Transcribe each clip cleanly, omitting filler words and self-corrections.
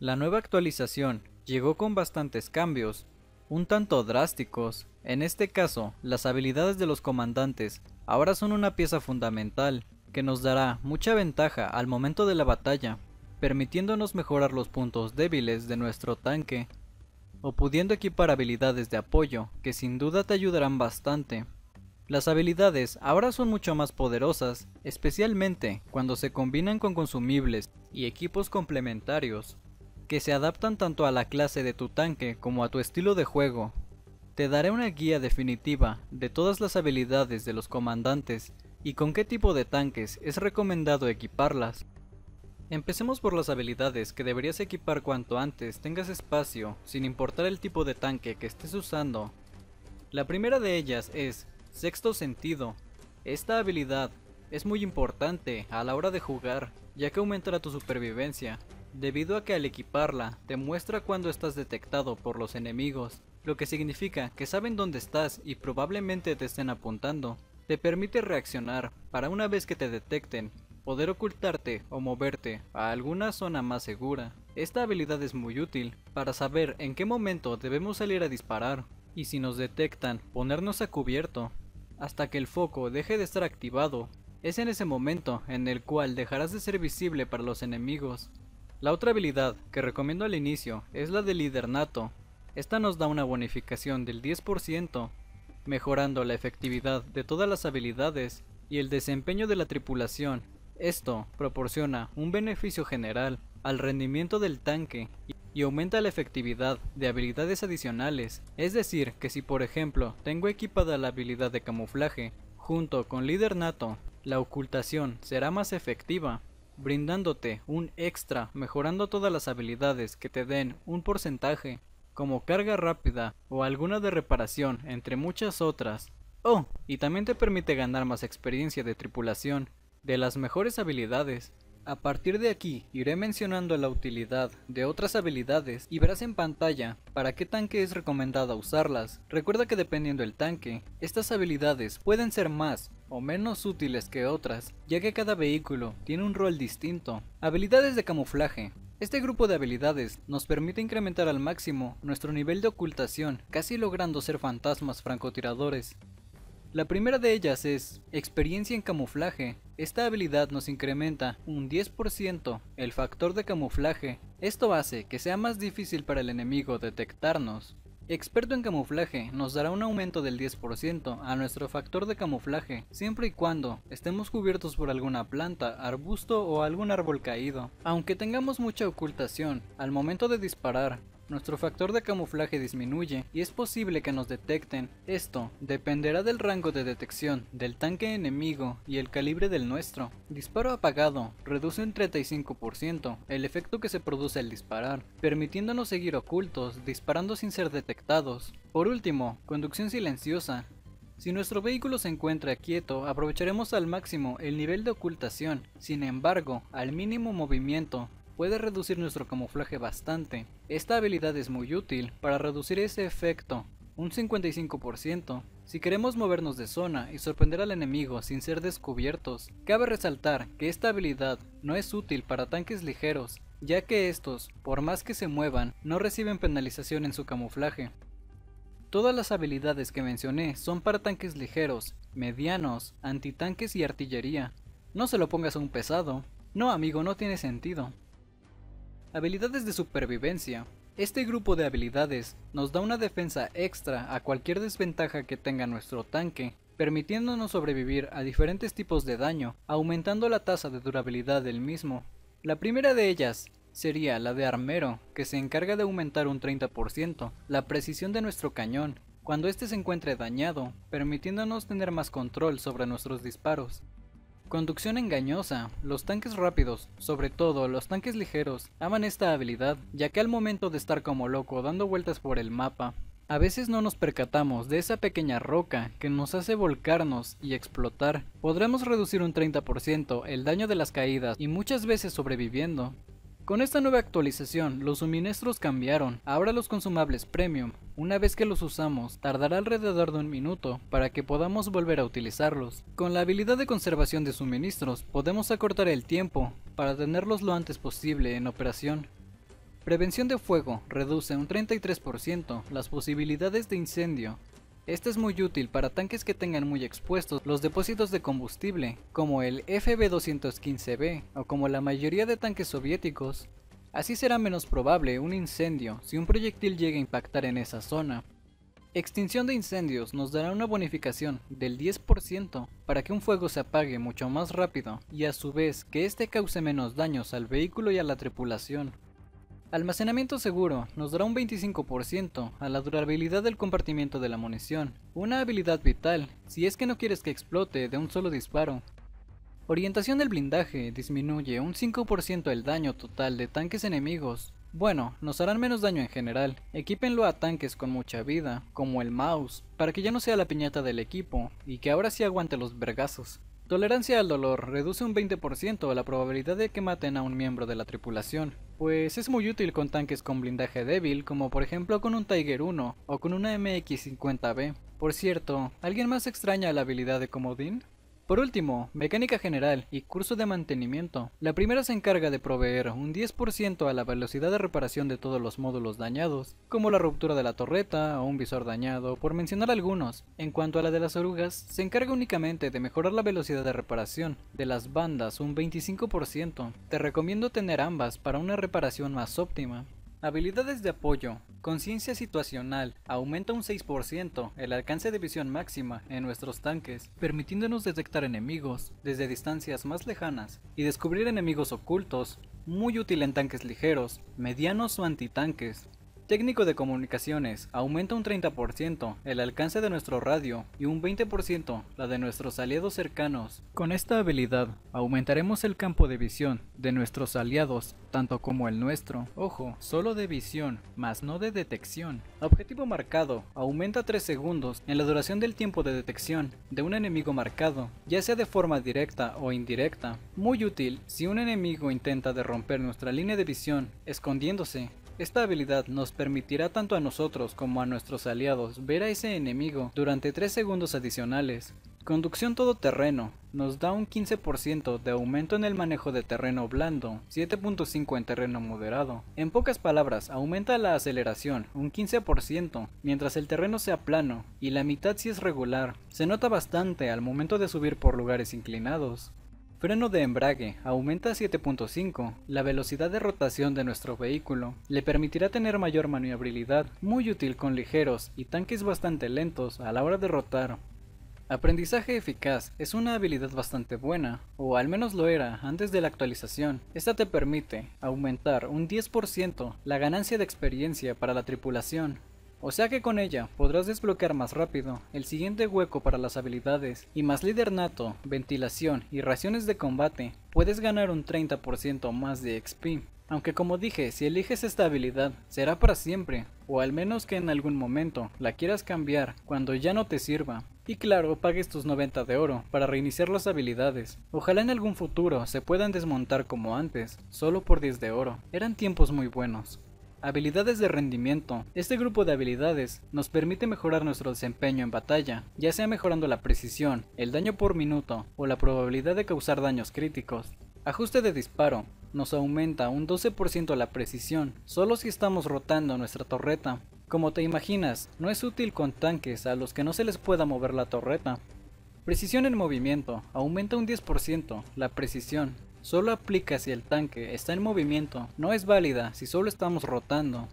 La nueva actualización llegó con bastantes cambios, un tanto drásticos. En este caso, las habilidades de los comandantes ahora son una pieza fundamental que nos dará mucha ventaja al momento de la batalla, permitiéndonos mejorar los puntos débiles de nuestro tanque o pudiendo equipar habilidades de apoyo que sin duda te ayudarán bastante. Las habilidades ahora son mucho más poderosas, especialmente cuando se combinan con consumibles y equipos complementarios que se adaptan tanto a la clase de tu tanque como a tu estilo de juego. Te daré una guía definitiva de todas las habilidades de los comandantes y con qué tipo de tanques es recomendado equiparlas. Empecemos por las habilidades que deberías equipar cuanto antes tengas espacio, sin importar el tipo de tanque que estés usando. La primera de ellas es Sexto Sentido. Esta habilidad es muy importante a la hora de jugar, ya que aumentará tu supervivencia, debido a que al equiparla te muestra cuando estás detectado por los enemigos, lo que significa que saben dónde estás y probablemente te estén apuntando. Te permite reaccionar para, una vez que te detecten, poder ocultarte o moverte a alguna zona más segura. Esta habilidad es muy útil para saber en qué momento debemos salir a disparar y, si nos detectan, ponernos a cubierto hasta que el foco deje de estar activado. Es en ese momento en el cual dejarás de ser visible para los enemigos. La otra habilidad que recomiendo al inicio es la de Líder Nato. Esta nos da una bonificación del 10%, mejorando la efectividad de todas las habilidades y el desempeño de la tripulación. Esto proporciona un beneficio general al rendimiento del tanque y aumenta la efectividad de habilidades adicionales. Es decir, que si por ejemplo tengo equipada la habilidad de camuflaje junto con Líder Nato, la ocultación será más efectiva, brindándote un extra, mejorando todas las habilidades que te den un porcentaje, como carga rápida o alguna de reparación, entre muchas otras. Oh, y también te permite ganar más experiencia de tripulación. De las mejores habilidades. A partir de aquí iré mencionando la utilidad de otras habilidades y verás en pantalla para qué tanque es recomendada usarlas. Recuerda que dependiendo del tanque, estas habilidades pueden ser más o menos útiles que otras, ya que cada vehículo tiene un rol distinto. Habilidades de camuflaje. Este grupo de habilidades nos permite incrementar al máximo nuestro nivel de ocultación, casi logrando ser fantasmas francotiradores. La primera de ellas es Experiencia en Camuflaje. Esta habilidad nos incrementa un 10% el factor de camuflaje. Esto hace que sea más difícil para el enemigo detectarnos. Experto en Camuflaje nos dará un aumento del 10% a nuestro factor de camuflaje, siempre y cuando estemos cubiertos por alguna planta, arbusto o algún árbol caído. Aunque tengamos mucha ocultación, al momento de disparar, nuestro factor de camuflaje disminuye y es posible que nos detecten. Esto dependerá del rango de detección del tanque enemigo y el calibre del nuestro. Disparo apagado reduce un 35% el efecto que se produce al disparar, permitiéndonos seguir ocultos disparando sin ser detectados. Por último, Conducción Silenciosa. Si nuestro vehículo se encuentra quieto, aprovecharemos al máximo el nivel de ocultación. Sin embargo, al mínimo movimiento, puede reducir nuestro camuflaje bastante. Esta habilidad es muy útil para reducir ese efecto, un 55%, si queremos movernos de zona y sorprender al enemigo sin ser descubiertos. Cabe resaltar que esta habilidad no es útil para tanques ligeros, ya que estos, por más que se muevan, no reciben penalización en su camuflaje. Todas las habilidades que mencioné son para tanques ligeros, medianos, antitanques y artillería. No se lo pongas a un pesado. No, amigo, no tiene sentido. Habilidades de supervivencia. Este grupo de habilidades nos da una defensa extra a cualquier desventaja que tenga nuestro tanque, permitiéndonos sobrevivir a diferentes tipos de daño, aumentando la tasa de durabilidad del mismo. La primera de ellas sería la de Armero, que se encarga de aumentar un 30% la precisión de nuestro cañón cuando este se encuentre dañado, permitiéndonos tener más control sobre nuestros disparos. Conducción Engañosa. Los tanques rápidos, sobre todo los tanques ligeros, aman esta habilidad, ya que al momento de estar como loco dando vueltas por el mapa, a veces no nos percatamos de esa pequeña roca que nos hace volcarnos y explotar. Podremos reducir un 30% el daño de las caídas y muchas veces sobreviviendo. Con esta nueva actualización, los suministros cambiaron. Ahora los consumables premium, una vez que los usamos, tardará alrededor de un minuto para que podamos volver a utilizarlos. Con la habilidad de conservación de suministros, podemos acortar el tiempo para tenerlos lo antes posible en operación. Prevención de fuego, reduce un 33% las posibilidades de incendio. Este es muy útil para tanques que tengan muy expuestos los depósitos de combustible, como el FV215B o como la mayoría de tanques soviéticos. Así será menos probable un incendio si un proyectil llega a impactar en esa zona. Extinción de incendios nos dará una bonificación del 10% para que un fuego se apague mucho más rápido y a su vez que este cause menos daños al vehículo y a la tripulación. Almacenamiento seguro nos dará un 25% a la durabilidad del compartimiento de la munición, una habilidad vital si es que no quieres que explote de un solo disparo. Orientación del blindaje disminuye un 5% el daño total de tanques enemigos. Bueno, nos harán menos daño en general. Equípenlo a tanques con mucha vida, como el Maus, para que ya no sea la piñata del equipo y que ahora sí aguante los vergazos. Tolerancia al dolor reduce un 20% la probabilidad de que maten a un miembro de la tripulación, pues es muy útil con tanques con blindaje débil, como por ejemplo con un Tiger 1 o con una MX 50B. Por cierto, ¿alguien más extraña la habilidad de comodín? Por último, mecánica general y curso de mantenimiento. La primera se encarga de proveer un 10% a la velocidad de reparación de todos los módulos dañados, como la ruptura de la torreta o un visor dañado, por mencionar algunos. En cuanto a la de las orugas, se encarga únicamente de mejorar la velocidad de reparación de las bandas un 25%. Te recomiendo tener ambas para una reparación más óptima. Habilidades de apoyo. Conciencia situacional aumenta un 6% el alcance de visión máxima en nuestros tanques, permitiéndonos detectar enemigos desde distancias más lejanas y descubrir enemigos ocultos, muy útil en tanques ligeros, medianos o antitanques. Técnico de comunicaciones aumenta un 30% el alcance de nuestro radio y un 20% la de nuestros aliados cercanos. Con esta habilidad aumentaremos el campo de visión de nuestros aliados, tanto como el nuestro. Ojo, solo de visión, más no de detección. Objetivo marcado aumenta 3 segundos en la duración del tiempo de detección de un enemigo marcado, ya sea de forma directa o indirecta. Muy útil si un enemigo intenta de romper nuestra línea de visión escondiéndose. Esta habilidad nos permitirá tanto a nosotros como a nuestros aliados ver a ese enemigo durante 3 segundos adicionales. Conducción todoterreno nos da un 15% de aumento en el manejo de terreno blando, 7.5 en terreno moderado. En pocas palabras, aumenta la aceleración un 15% mientras el terreno sea plano y la mitad si es regular. Se nota bastante al momento de subir por lugares inclinados. Freno de embrague aumenta a 7.5 la velocidad de rotación de nuestro vehículo, le permitirá tener mayor maniobrabilidad, muy útil con ligeros y tanques bastante lentos a la hora de rotar. Aprendizaje eficaz es una habilidad bastante buena, o al menos lo era antes de la actualización. Esta te permite aumentar un 10% la ganancia de experiencia para la tripulación. O sea que con ella podrás desbloquear más rápido el siguiente hueco para las habilidades, y más líder nato, ventilación y raciones de combate, puedes ganar un 30% más de XP. Aunque como dije, si eliges esta habilidad, será para siempre, o al menos que en algún momento la quieras cambiar cuando ya no te sirva. Y claro, pagues tus 90 de oro para reiniciar las habilidades. Ojalá en algún futuro se puedan desmontar como antes, solo por 10 de oro. Eran tiempos muy buenos. Habilidades de rendimiento. Este grupo de habilidades nos permite mejorar nuestro desempeño en batalla, ya sea mejorando la precisión, el daño por minuto o la probabilidad de causar daños críticos. Ajuste de disparo. Nos aumenta un 12% la precisión, solo si estamos rotando nuestra torreta. Como te imaginas, no es útil con tanques a los que no se les pueda mover la torreta. Precisión en movimiento. Aumenta un 10% la precisión. Solo aplica si el tanque está en movimiento, no es válida si solo estamos rotando.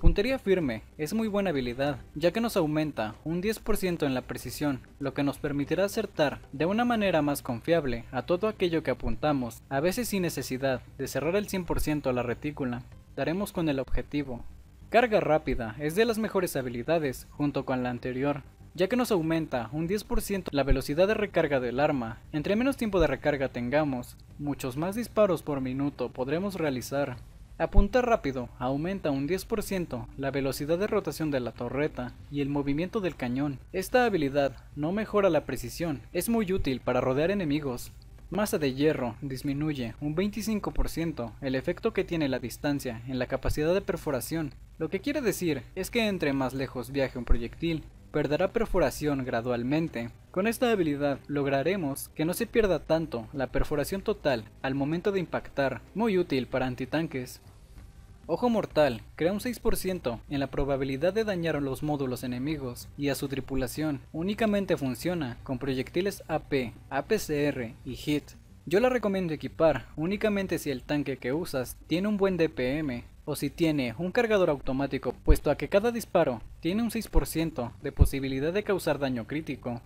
Puntería firme es muy buena habilidad, ya que nos aumenta un 10% en la precisión, lo que nos permitirá acertar de una manera más confiable a todo aquello que apuntamos, a veces sin necesidad de cerrar el 100% la retícula. Daremos con el objetivo. Carga rápida es de las mejores habilidades junto con la anterior, ya que nos aumenta un 10% la velocidad de recarga del arma. Entre menos tiempo de recarga tengamos, muchos más disparos por minuto podremos realizar. Apuntar rápido aumenta un 10% la velocidad de rotación de la torreta y el movimiento del cañón. Esta habilidad no mejora la precisión, es muy útil para rodear enemigos. Masa de hierro disminuye un 25% el efecto que tiene la distancia en la capacidad de perforación. Lo que quiere decir es que entre más lejos viaje un proyectil, perderá perforación gradualmente. Con esta habilidad lograremos que no se pierda tanto la perforación total al momento de impactar, muy útil para antitanques. Ojo mortal, crea un 6% en la probabilidad de dañar a los módulos enemigos y a su tripulación. Únicamente funciona con proyectiles AP, APCR y HIT. Yo la recomiendo equipar únicamente si el tanque que usas tiene un buen DPM o si tiene un cargador automático, puesto a que cada disparo tiene un 6% de posibilidad de causar daño crítico.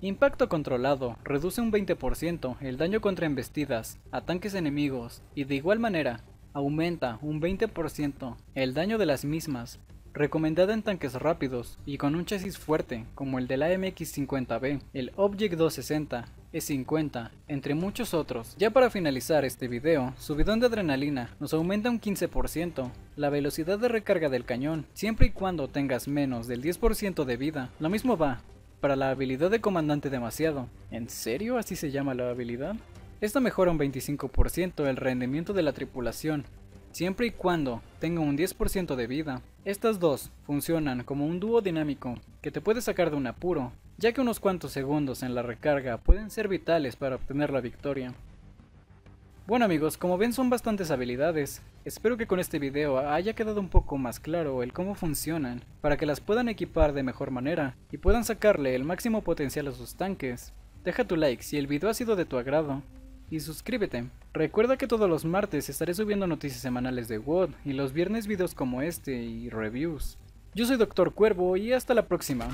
Impacto controlado reduce un 20% el daño contra embestidas a tanques enemigos y de igual manera aumenta un 20% el daño de las mismas. Recomendada en tanques rápidos y con un chasis fuerte como el del AMX 50B, el Object 260, E 50, entre muchos otros. Ya para finalizar este video, subidón de adrenalina nos aumenta un 15%, la velocidad de recarga del cañón siempre y cuando tengas menos del 10% de vida. Lo mismo va para la habilidad de comandante demasiado. ¿En serio así se llama la habilidad? Esta mejora un 25% el rendimiento de la tripulación, siempre y cuando tenga un 10% de vida. Estas dos funcionan como un dúo dinámico que te puede sacar de un apuro, ya que unos cuantos segundos en la recarga pueden ser vitales para obtener la victoria. Bueno amigos, como ven son bastantes habilidades. Espero que con este video haya quedado un poco más claro el cómo funcionan, para que las puedan equipar de mejor manera y puedan sacarle el máximo potencial a sus tanques. Deja tu like si el video ha sido de tu agrado y suscríbete. Recuerda que todos los martes estaré subiendo noticias semanales de WOD y los viernes videos como este y reviews. Yo soy Dr. Cuervo y hasta la próxima.